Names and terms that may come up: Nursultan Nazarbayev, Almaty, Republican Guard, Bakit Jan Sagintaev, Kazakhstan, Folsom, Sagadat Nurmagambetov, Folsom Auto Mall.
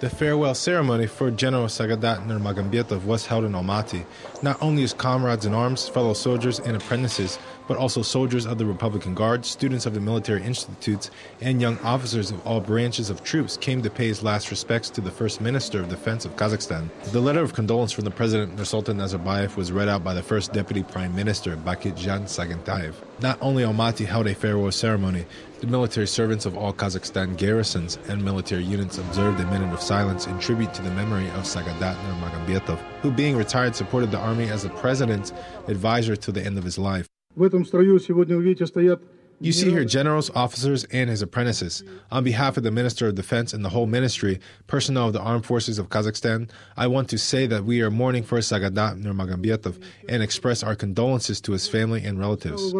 The farewell ceremony for General Sagadat Nurmagambetov was held in Almaty. Not only his comrades in arms, fellow soldiers and apprentices, but also soldiers of the Republican Guard, students of the military institutes, and young officers of all branches of troops came to pay his last respects to the First Minister of Defense of Kazakhstan. The letter of condolence from the President Nursultan Nazarbayev was read out by the First Deputy Prime Minister, Bakit Jan Sagintaev. Not only Almaty held a farewell ceremony, the military servants of all Kazakhstan garrisons and military units observed a minute of silence in tribute to the memory of Sagadat Nurmagambetov, who, being retired, supported the army as the president's advisor till the end of his life. You see here generals, officers, and his apprentices. On behalf of the Minister of Defense and the whole ministry, personnel of the Armed Forces of Kazakhstan, I want to say that we are mourning for Sagadat Nurmagambetov and express our condolences to his family and relatives.